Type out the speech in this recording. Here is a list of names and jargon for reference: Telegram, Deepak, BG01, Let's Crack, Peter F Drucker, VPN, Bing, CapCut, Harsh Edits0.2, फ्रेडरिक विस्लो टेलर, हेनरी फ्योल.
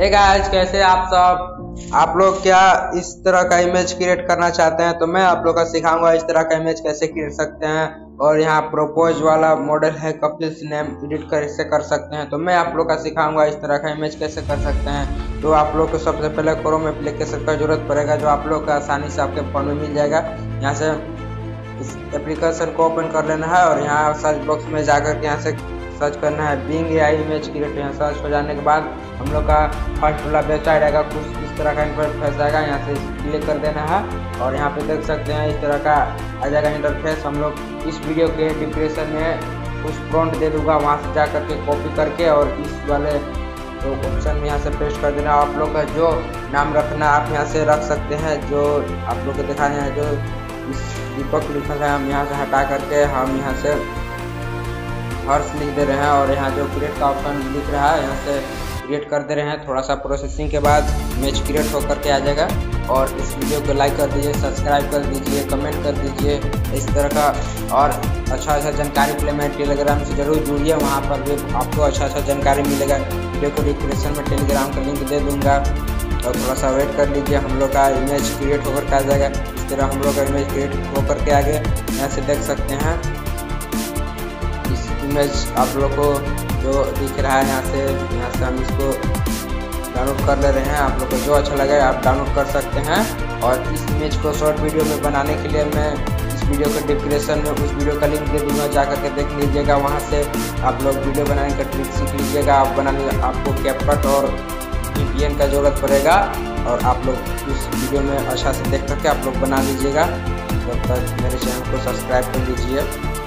Hey guys, कैसे आप सब? आप लोग क्या इस तरह का इमेज क्रिएट करना चाहते हैं? तो मैं आप लोग का सिखाऊंगा इस तरह का इमेज कैसे क्रिएट सकते हैं। और यहाँ प्रोपोज वाला मॉडल है, कपल्स नेम एडिट कैसे कर सकते हैं। तो मैं आप लोग का सिखाऊंगा इस तरह का इमेज कैसे कर सकते हैं। तो आप लोग को सबसे पहले क्रोम एप्लीकेशन का जरूरत पड़ेगा, जो आप लोग को आसानी से आपके फोन में मिल जाएगा। यहाँ से इस एप्लीकेशन को ओपन कर लेना है और यहाँ सर्च बॉक्स में जाकर के यहाँ से सर्च करना है बिंग इमेज क्रिएटर। यहाँ सर्च हो जाने के बाद हम लोग का फर्स्ट वाला वेबसाइट आएगा, कुछ इस तरह का इंटरफेस आएगा। यहाँ से क्लिक कर देना है और यहाँ पे देख सकते हैं इस तरह का आ जाएगा इंटरफेस। हम लोग इस वीडियो के डिस्क्रिप्शन में कुछ प्रॉम्प्ट दे दूंगा, वहाँ से जा करके कॉपी करके और इस वाले तो ऑप्शन में यहाँ से पेस्ट कर देना। आप लोग का जो नाम रखना आप यहाँ से रख सकते हैं। जो आप लोग को दिखा रहे हैं, जो इस दीपक लिखा है, हम यहाँ से हटा करके हम यहाँ से हर्ष लिख दे रहे हैं। और यहाँ जो क्रिएट का ऑप्शन दिख रहा है, यहाँ से क्रिएट कर दे रहे हैं। थोड़ा सा प्रोसेसिंग के बाद इमेज क्रिएट होकर के आ जाएगा। और इस वीडियो को लाइक कर दीजिए, सब्सक्राइब कर दीजिए, कमेंट कर दीजिए। इस तरह का और अच्छा अच्छा जानकारी के लिए मेरे टेलीग्राम से जरूर जुड़िए, वहाँ पर भी आपको अच्छा अच्छा जानकारी मिलेगा। वीडियो को डिस्क्रिप्शन में टेलीग्राम का लिंक दे दूँगा। और थोड़ा सा वेट कर लीजिए, हम लोग का इमेज क्रिएट होकर के आ जाएगा। इस तरह हम लोग का इमेज क्रिएट होकर के आगे यहाँ से देख सकते हैं इमेज आप लोग को जो दिख रहा है। यहाँ से हम इसको डाउनलोड कर ले रहे हैं। आप लोग को जो अच्छा लगे आप डाउनलोड कर सकते हैं। और इस इमेज को शॉर्ट वीडियो में बनाने के लिए मैं इस वीडियो के डिस्क्रिप्शन में उस वीडियो का लिंक दे दूँगा, जा करके देख लीजिएगा। वहाँ से आप लोग वीडियो बनाने का ट्रिक सीख लीजिएगा। आप बनाने आपको कैपकट और VPN का जरूरत पड़ेगा। और आप लोग इस वीडियो में अच्छा से देख करके आप लोग बना लीजिएगा। तब तक मेरे चैनल को सब्सक्राइब कर लीजिए।